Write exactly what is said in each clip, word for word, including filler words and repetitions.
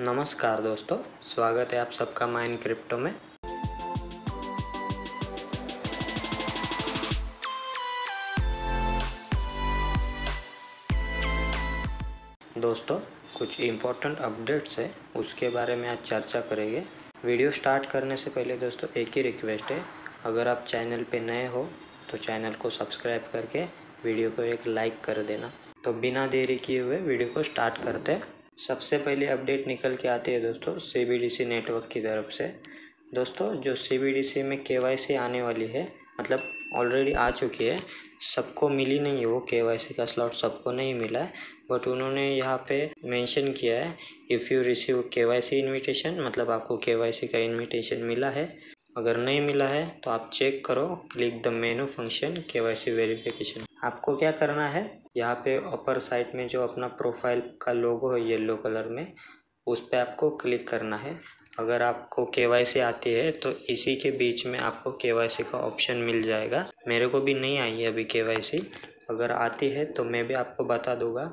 नमस्कार दोस्तों, स्वागत है आप सबका माइन क्रिप्टो में। दोस्तों कुछ इम्पोर्टेंट अपडेट्स है, उसके बारे में आज चर्चा करेंगे। वीडियो स्टार्ट करने से पहले दोस्तों एक ही रिक्वेस्ट है, अगर आप चैनल पे नए हो तो चैनल को सब्सक्राइब करके वीडियो को एक लाइक कर देना। तो बिना देरी किए हुए वीडियो को स्टार्ट करते हैं। सबसे पहले अपडेट निकल के आती है दोस्तों C B D C network की तरफ से। दोस्तों जो सी बी डी सी में के वाई सी आने वाली है, मतलब ऑलरेडी आ चुकी है, सबको मिली नहीं है वो के वाई सी का स्लॉट, सबको नहीं मिला है। बट उन्होंने यहाँ पे मेंशन किया है if you receive K Y C invitation, मतलब आपको के वाई सी का इनविटेशन मिला है। अगर नहीं मिला है तो आप चेक करो, click the menu function K Y C verification. आपको क्या करना है, यहाँ पे अपर साइड में जो अपना प्रोफाइल का लोगो है येलो कलर में, उस पर आपको क्लिक करना है। अगर आपको के वाई सी आती है तो इसी के बीच में आपको के वाई सी का ऑप्शन मिल जाएगा। मेरे को भी नहीं आई है अभी के वाई सी, अगर आती है तो मैं भी आपको बता दूंगा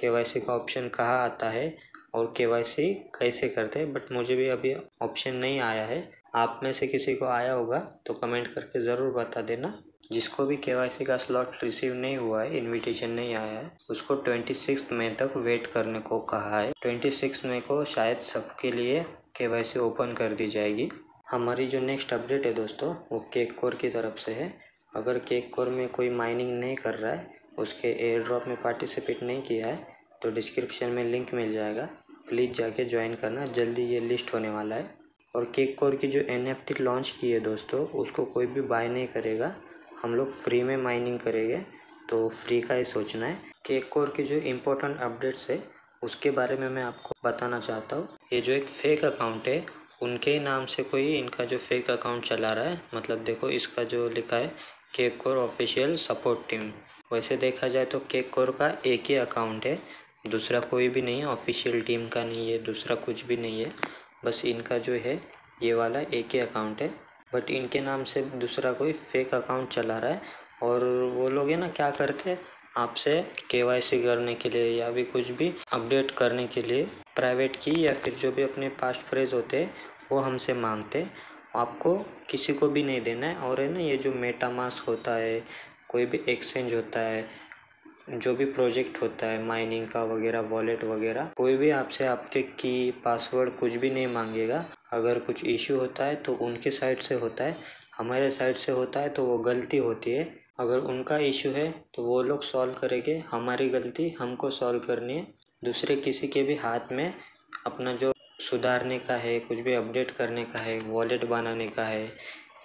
के वाई सी का ऑप्शन कहाँ आता है और के वाई सी कैसे करते हैं। बट मुझे भी अभी ऑप्शन नहीं आया है, आप में से किसी को आया होगा तो कमेंट करके ज़रूर बता देना। जिसको भी के वाई सी का स्लॉट रिसीव नहीं हुआ है, इनविटेशन नहीं आया है, उसको छब्बीस मई तक वेट करने को कहा है। छब्बीस मई को शायद सबके लिए के वाई सी ओपन कर दी जाएगी। हमारी जो नेक्स्ट अपडेट है दोस्तों वो केककोर की तरफ से है। अगर केककोर में कोई माइनिंग नहीं कर रहा है, उसके एयर ड्रॉप में पार्टिसिपेट नहीं किया है, तो डिस्क्रिप्शन में लिंक मिल जाएगा, प्लीज़ जाके ज्वाइन करना। जल्दी ये लिस्ट होने वाला है। और केककोर की जो एन एफ टी लॉन्च की है दोस्तों, उसको कोई भी बाय नहीं करेगा, हम लोग फ्री में माइनिंग करेंगे, तो फ्री का ही सोचना है। केककोर की जो इम्पोर्टेंट अपडेट्स है उसके बारे में मैं आपको बताना चाहता हूँ। ये जो एक फेक अकाउंट है, उनके ही नाम से कोई इनका जो फेक अकाउंट चला रहा है, मतलब देखो इसका जो लिखा है केककोर ऑफिशियल सपोर्ट टीम। वैसे देखा जाए तो केककोर का एक ही अकाउंट है, दूसरा कोई भी नहीं है, ऑफिशियल टीम का नहीं है, दूसरा कुछ भी नहीं है, बस इनका जो है ये वाला एक ही अकाउंट है। बट इनके नाम से दूसरा कोई फेक अकाउंट चला रहा है। और वो लोग है ना, क्या करते हैं, आपसे के वाई सी करने के लिए या भी कुछ भी अपडेट करने के लिए प्राइवेट की या फिर जो भी अपने पास्ट फ्रेज होते हैं वो हमसे मांगते। आपको किसी को भी नहीं देना है। और है ना, ये जो मेटामास्क होता है, कोई भी एक्सचेंज होता है, जो भी प्रोजेक्ट होता है माइनिंग का वगैरह, वॉलेट वगैरह, कोई भी आपसे आपके की पासवर्ड कुछ भी नहीं मांगेगा। अगर कुछ इश्यू होता है तो उनके साइड से होता है, हमारे साइड से होता है तो वो गलती होती है। अगर उनका इश्यू है तो वो लोग सॉल्व करेंगे, हमारी गलती हमको सॉल्व करनी है। दूसरे किसी के भी हाथ में अपना जो सुधारने का है, कुछ भी अपडेट करने का है, वॉलेट बनाने का है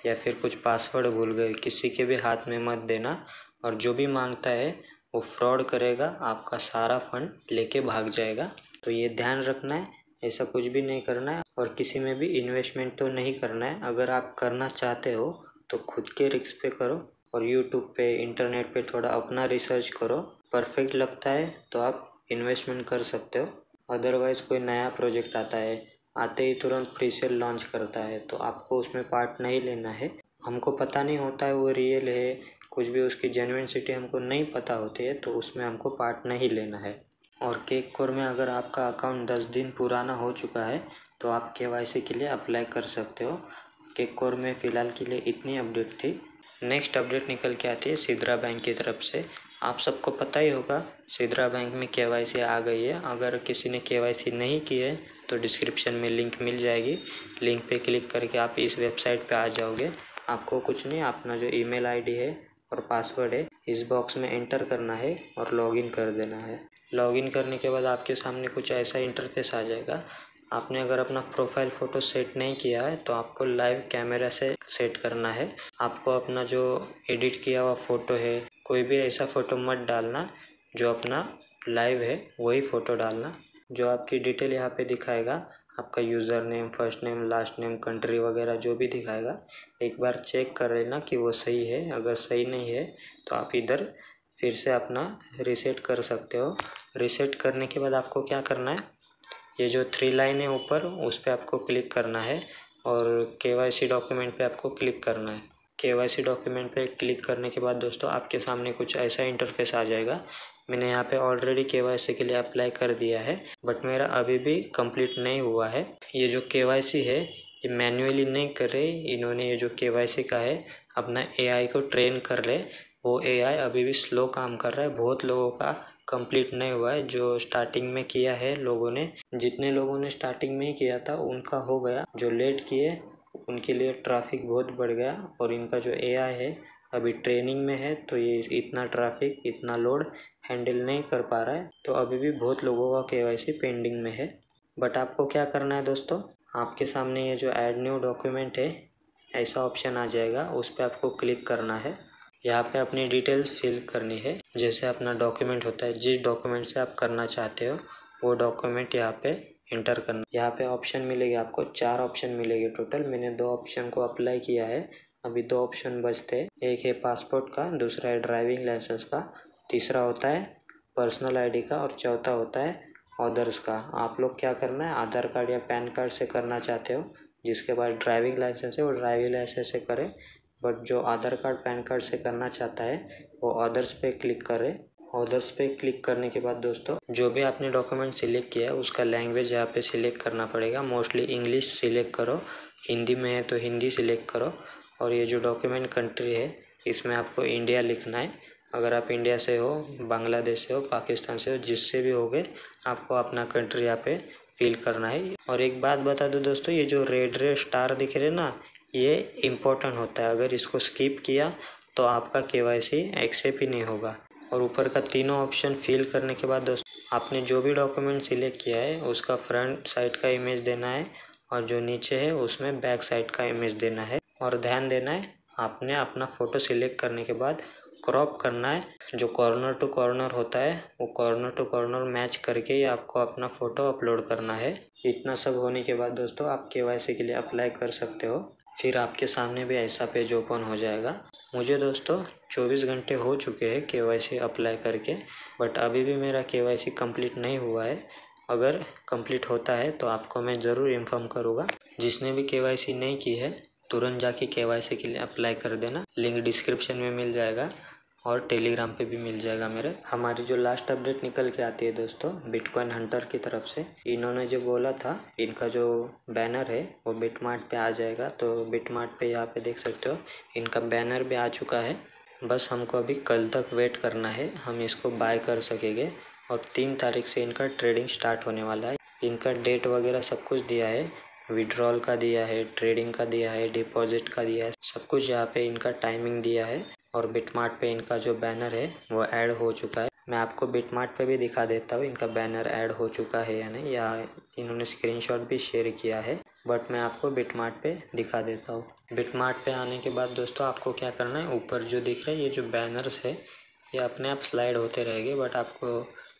या फिर कुछ पासवर्ड भूल गए, किसी के भी हाथ में मत देना। और जो भी मांगता है वो फ्रॉड करेगा, आपका सारा फंड लेके भाग जाएगा। तो ये ध्यान रखना है, ऐसा कुछ भी नहीं करना है। और किसी में भी इन्वेस्टमेंट तो नहीं करना है। अगर आप करना चाहते हो तो खुद के रिस्क पे करो और यूट्यूब पे, इंटरनेट पे थोड़ा अपना रिसर्च करो, परफेक्ट लगता है तो आप इन्वेस्टमेंट कर सकते हो। अदरवाइज़ कोई नया प्रोजेक्ट आता है, आते ही तुरंत प्री सेल लॉन्च करता है, तो आपको उसमें पार्ट नहीं लेना है। हमको पता नहीं होता है वो रियल है, कुछ भी उसकी जेन्युइनिटी हमको नहीं पता होती है, तो उसमें हमको पार्ट नहीं लेना है। और केककोर में अगर आपका अकाउंट दस दिन पुराना हो चुका है तो आप के वाई सी के लिए अप्लाई कर सकते हो। केककोर में फ़िलहाल के लिए इतनी अपडेट थी। नेक्स्ट अपडेट निकल के आती है सिद्रा बैंक की तरफ से। आप सबको पता ही होगा सिद्रा बैंक में के वाई सी आ गई है। अगर किसी ने के वाई सी नहीं की है तो डिस्क्रिप्शन में लिंक मिल जाएगी, लिंक पर क्लिक करके आप इस वेबसाइट पर आ जाओगे। आपको कुछ नहीं, अपना जो ईमेल आईडी है और पासवर्ड है इस बॉक्स में एंटर करना है और लॉगिन कर देना है। लॉगिन करने के बाद आपके सामने कुछ ऐसा इंटरफेस आ जाएगा। आपने अगर अपना प्रोफाइल फ़ोटो सेट नहीं किया है तो आपको लाइव कैमरा से सेट करना है। आपको अपना जो एडिट किया हुआ फ़ोटो है, कोई भी ऐसा फ़ोटो मत डालना, जो अपना लाइव है वही फ़ोटो डालना। जो आपकी डिटेल यहाँ पे दिखाएगा, आपका user name, first name, last name, country वगैरह जो भी दिखाएगा, एक बार चेक कर लेना कि वो सही है। अगर सही नहीं है तो आप इधर फिर से अपना रीसेट कर सकते हो। रीसेट करने के बाद आपको क्या करना है, ये जो थ्री लाइन है ऊपर, उस पर आपको क्लिक करना है और के वाई सी डॉक्यूमेंट पे आपको क्लिक करना है। केवाईसी डॉक्यूमेंट पे क्लिक करने के बाद दोस्तों आपके सामने कुछ ऐसा इंटरफेस आ जाएगा। मैंने यहाँ पे ऑलरेडी केवाईसी के लिए अप्लाई कर दिया है बट मेरा अभी भी कंप्लीट नहीं हुआ है। ये जो केवाईसी है ये मैन्युअली नहीं कर रहे, इन्होंने ये जो केवाईसी का है अपना एआई को ट्रेन कर ले, वो एआई अभी भी स्लो काम कर रहा है। बहुत लोगों का कंप्लीट नहीं हुआ है, जो स्टार्टिंग में किया है लोगों ने, जितने लोगों ने स्टार्टिंग में ही किया था उनका हो गया, जो लेट किए उनके लिए ट्रैफिक बहुत बढ़ गया। और इनका जो एआई है अभी ट्रेनिंग में है तो ये इतना ट्रैफिक इतना लोड हैंडल नहीं कर पा रहा है, तो अभी भी बहुत लोगों का केवाईसी पेंडिंग में है। बट आपको क्या करना है दोस्तों, आपके सामने ये जो ऐड न्यू डॉक्यूमेंट है ऐसा ऑप्शन आ जाएगा, उस पर आपको क्लिक करना है। यहाँ पे अपनी डिटेल्स फिल करनी है, जैसे अपना डॉक्यूमेंट होता है, जिस डॉक्यूमेंट से आप करना चाहते हो वो डॉक्यूमेंट यहाँ पे इंटर करना। यहाँ पे ऑप्शन मिलेगा आपको, चार ऑप्शन मिलेंगे टोटल। मैंने दो ऑप्शन को अप्लाई किया है, अभी दो ऑप्शन बचते हैं, एक है पासपोर्ट का, दूसरा है ड्राइविंग लाइसेंस का, तीसरा होता है पर्सनल आईडी का और चौथा होता है अदर्स का। आप लोग क्या करना है, आधार कार्ड या पैन कार्ड से करना चाहते हो जिसके पास ड्राइविंग लाइसेंस है वो ड्राइविंग लाइसेंस से करे, बट जो आधार कार्ड पैन कार्ड से करना चाहता है वो अदर्स पे क्लिक करे। ऑर्डर्स पे क्लिक करने के बाद दोस्तों जो भी आपने डॉक्यूमेंट सिलेक्ट किया है उसका लैंग्वेज यहाँ पे सिलेक्ट करना पड़ेगा। मोस्टली इंग्लिश सिलेक्ट करो, हिंदी में है तो हिंदी सिलेक्ट करो। और ये जो डॉक्यूमेंट कंट्री है इसमें आपको इंडिया लिखना है। अगर आप इंडिया से हो, बांग्लादेश से हो, पाकिस्तान से हो, जिससे भी हो गए आपको अपना कंट्री यहाँ पे फिल करना है। और एक बात बता दो दोस्तों, ये जो रेड रेड स्टार दिख रहे ना ये इम्पोर्टेंट होता है, अगर इसको स्किप किया तो आपका केवाईसी एक्सेप्ट ही नहीं होगा। और ऊपर का तीनों ऑप्शन फिल करने के बाद दोस्तों आपने जो भी डॉक्यूमेंट सिलेक्ट किया है उसका फ्रंट साइड का इमेज देना है और जो नीचे है उसमें बैक साइड का इमेज देना है। और ध्यान देना है आपने अपना फ़ोटो सिलेक्ट करने के बाद क्रॉप करना है, जो कॉर्नर टू कॉर्नर होता है वो कॉर्नर टू कॉर्नर मैच करके ही आपको अपना फ़ोटो अपलोड करना है। इतना सब होने के बाद दोस्तों आप केवाईसी के लिए अप्लाई कर सकते हो। फिर आपके सामने भी ऐसा पेज ओपन हो जाएगा। मुझे दोस्तों चौबीस घंटे हो चुके हैं केवाईसी अप्लाई करके, बट अभी भी मेरा केवाईसी कंप्लीट नहीं हुआ है। अगर कंप्लीट होता है तो आपको मैं ज़रूर इन्फॉर्म करूँगा। जिसने भी केवाईसी नहीं की है तुरंत जाके केवाईसी के लिए अप्लाई कर देना, लिंक डिस्क्रिप्शन में मिल जाएगा और टेलीग्राम पे भी मिल जाएगा मेरे। हमारी जो लास्ट अपडेट निकल के आती है दोस्तों बिटकॉइन हंटर की तरफ से, इन्होंने जो बोला था इनका जो बैनर है वो बिटमार्ट पे आ जाएगा, तो बिटमार्ट पे यहाँ पे देख सकते हो इनका बैनर भी आ चुका है। बस हमको अभी कल तक वेट करना है, हम इसको बाय कर सकेंगे। और तीन तारीख से इनका ट्रेडिंग स्टार्ट होने वाला है। इनका डेट वगैरह सब कुछ दिया है, विड्रॉल का दिया है, ट्रेडिंग का दिया है, डिपॉजिट का दिया है, सब कुछ यहाँ पे इनका टाइमिंग दिया है। और बिटमार्ट पे इनका जो बैनर है वो ऐड हो चुका है। मैं आपको बिटमार्ट पे भी दिखा देता हूँ इनका बैनर ऐड हो चुका है या नहीं, या इन्होंने स्क्रीनशॉट भी शेयर किया है, बट मैं आपको बिटमार्ट पे दिखा देता हूँ। बिटमार्ट पे आने के बाद दोस्तों आपको क्या करना है, ऊपर जो दिख रहा है ये जो बैनर्स है ये अपने आप स्लाइड होते रहेंगे, बट आपको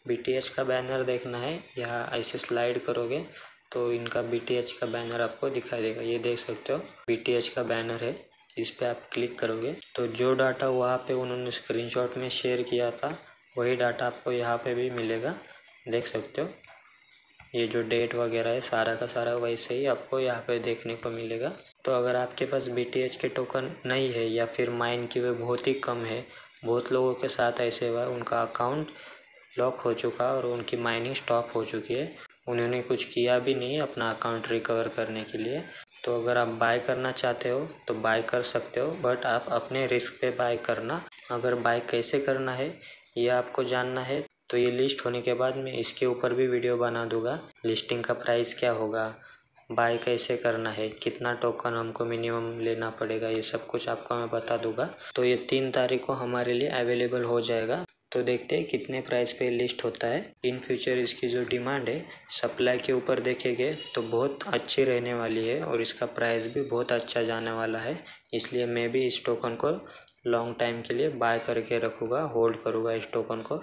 बी टी एच का बैनर देखना है। या ऐसे स्लाइड करोगे तो इनका बी टी एच का बैनर आपको दिखाई देगा। ये देख सकते हो बी टी एच का बैनर है, इस पर आप क्लिक करोगे तो जो डाटा वहाँ पे उन्होंने स्क्रीनशॉट में शेयर किया था वही डाटा आपको यहाँ पे भी मिलेगा। देख सकते हो ये जो डेट वगैरह है सारा का सारा वैसे ही आपको यहाँ पे देखने को मिलेगा। तो अगर आपके पास बीटीएच के टोकन नहीं है या फिर माइन की वे बहुत ही कम है, बहुत लोगों के साथ ऐसे हुआ उनका अकाउंट लॉक हो चुका और उनकी माइनिंग स्टॉप हो चुकी है, उन्होंने कुछ किया भी नहीं अपना अकाउंट रिकवर करने के लिए। तो अगर आप बाय करना चाहते हो तो बाय कर सकते हो, बट आप अपने रिस्क पे बाय करना। अगर बाय कैसे करना है ये आपको जानना है तो ये लिस्ट होने के बाद मैं इसके ऊपर भी वीडियो बना दूंगा। लिस्टिंग का प्राइस क्या होगा, बाय कैसे करना है, कितना टोकन हमको मिनिमम लेना पड़ेगा, ये सब कुछ आपको मैं बता दूंगा। तो ये तीन तारीख को हमारे लिए अवेलेबल हो जाएगा। तो देखते हैं कितने प्राइस पे लिस्ट होता है। इन फ्यूचर इसकी जो डिमांड है सप्लाई के ऊपर देखेंगे तो बहुत अच्छी रहने वाली है और इसका प्राइस भी बहुत अच्छा जाने वाला है। इसलिए मैं भी इस टोकन को लॉन्ग टाइम के लिए बाय करके रखूँगा, होल्ड करूँगा इस टोकन को।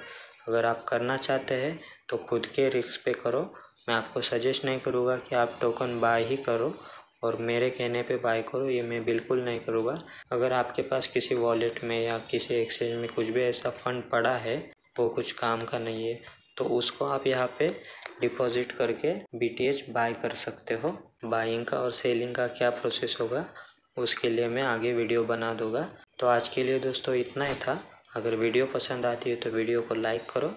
अगर आप करना चाहते हैं तो खुद के रिस्क पे करो, मैं आपको सजेस्ट नहीं करूँगा कि आप टोकन बाय ही करो और मेरे कहने पे बाय करो, ये मैं बिल्कुल नहीं करूँगा। अगर आपके पास किसी वॉलेट में या किसी एक्सचेंज में कुछ भी ऐसा फ़ंड पड़ा है वो कुछ काम का नहीं है तो उसको आप यहाँ पे डिपॉजिट करके बी टी एच बाय कर सकते हो। बाइंग का और सेलिंग का क्या प्रोसेस होगा उसके लिए मैं आगे वीडियो बना दूंगा। तो आज के लिए दोस्तों इतना ही था। अगर वीडियो पसंद आती है तो वीडियो को लाइक करो,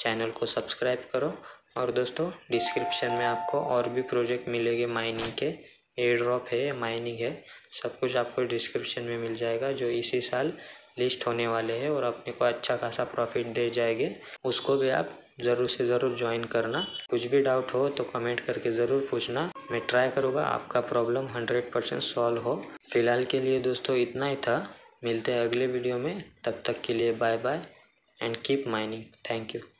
चैनल को सब्सक्राइब करो। और दोस्तों डिस्क्रिप्शन में आपको और भी प्रोजेक्ट मिलेंगे, माइनिंग के एयरड्रॉप है, माइनिंग है, सब कुछ आपको डिस्क्रिप्शन में मिल जाएगा, जो इसी साल लिस्ट होने वाले हैं और अपने को अच्छा खासा प्रॉफिट दे जाएंगे। उसको भी आप ज़रूर से ज़रूर ज्वाइन करना। कुछ भी डाउट हो तो कमेंट करके ज़रूर पूछना, मैं ट्राई करूँगा आपका प्रॉब्लम हंड्रेड परसेंट सॉल्व हो। फ़िलहाल के लिए दोस्तों इतना ही था, मिलते हैं अगले वीडियो में। तब तक के लिए bye bye and keep mining. Thank you.